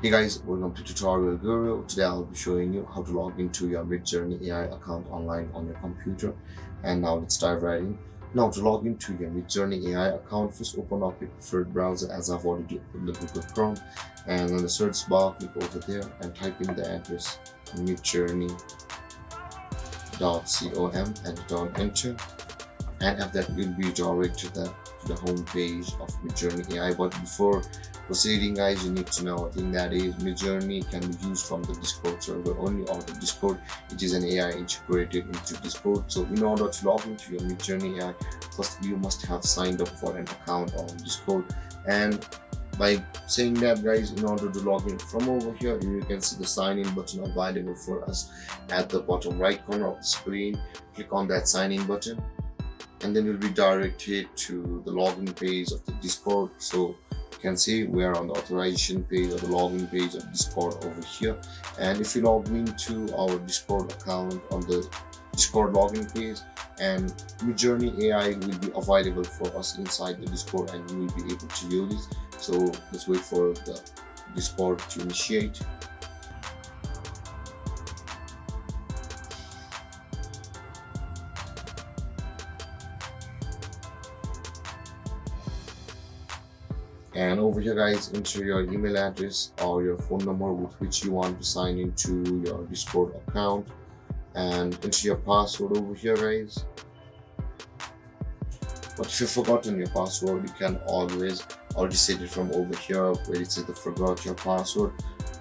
Hey guys, welcome to Tutorial Guru. Today I'll be showing you how to log into your Midjourney AI account online on your computer. And now let's dive right in. Now to log into your Midjourney AI account, first open up your preferred browser as I've already opened the Google Chrome. And on the search bar, click over there and type in the address midjourney.com and down enter. And after that, you'll be directed to the home page of Midjourney AI. But before proceeding guys, you need to know one thing, that is Midjourney can be used from the Discord server only, or the Discord, which is an AI integrated into Discord. So in order to log into your Midjourney AI, first you must have signed up for an account on Discord. And by saying that guys, in order to log in from over here, you can see the sign in button available for us at the bottom right corner of the screen. Click on that sign in button, and then you'll be directed to the login page of the Discord. So you can see we are on the authorization page or the login page of Discord over here. And if you log into our Discord account on the Discord login page, and Midjourney AI will be available for us inside the Discord, and you will be able to use it. So let's wait for the Discord to initiate. And over here guys, enter your email address or your phone number with which you want to sign into your Discord account, and enter your password over here guys. But if you've forgotten your password, you can always reset it from over here where it says the forgot your password,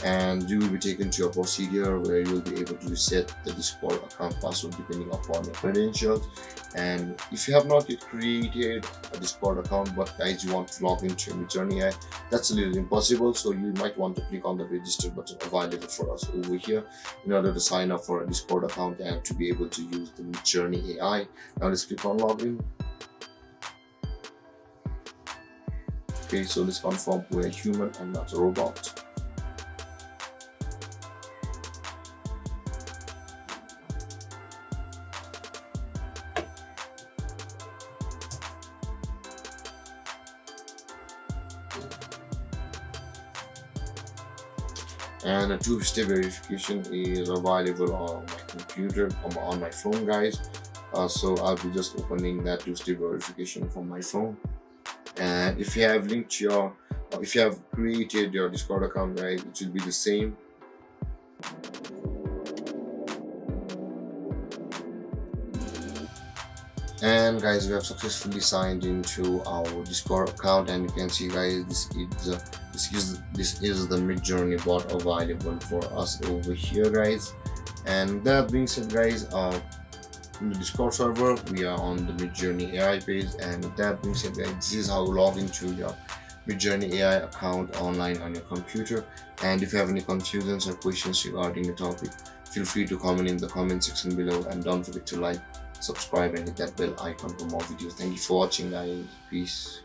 and you will be taken to your procedure where you'll be able to reset the Discord account password depending upon your credentials. And if you have not yet created a Discord account but guys you want to log into Midjourney AI, that's a little impossible, so you might want to click on the register button available for us over here in order to sign up for a Discord account and to be able to use the Midjourney AI. Now let's click on login. Okay, so let's confirm we're human and not a robot. And a two-step verification is available on my computer, on my phone guys. So I'll be just opening that two-step verification from my phone. And if you have linked your, if you have created your Discord account guys, it will be the same. And guys, we have successfully signed into our Discord account, and you can see guys, this is the Midjourney bot available for us over here guys. And that being said guys, in the Discord server we are on the Midjourney AI page, and that being said guys, this is how you log into your Midjourney AI account online on your computer. And if you have any confusions or questions regarding the topic, feel free to comment in the comment section below, and don't forget to like, subscribe, and hit that bell icon for more videos. Thank you for watching guys. Peace.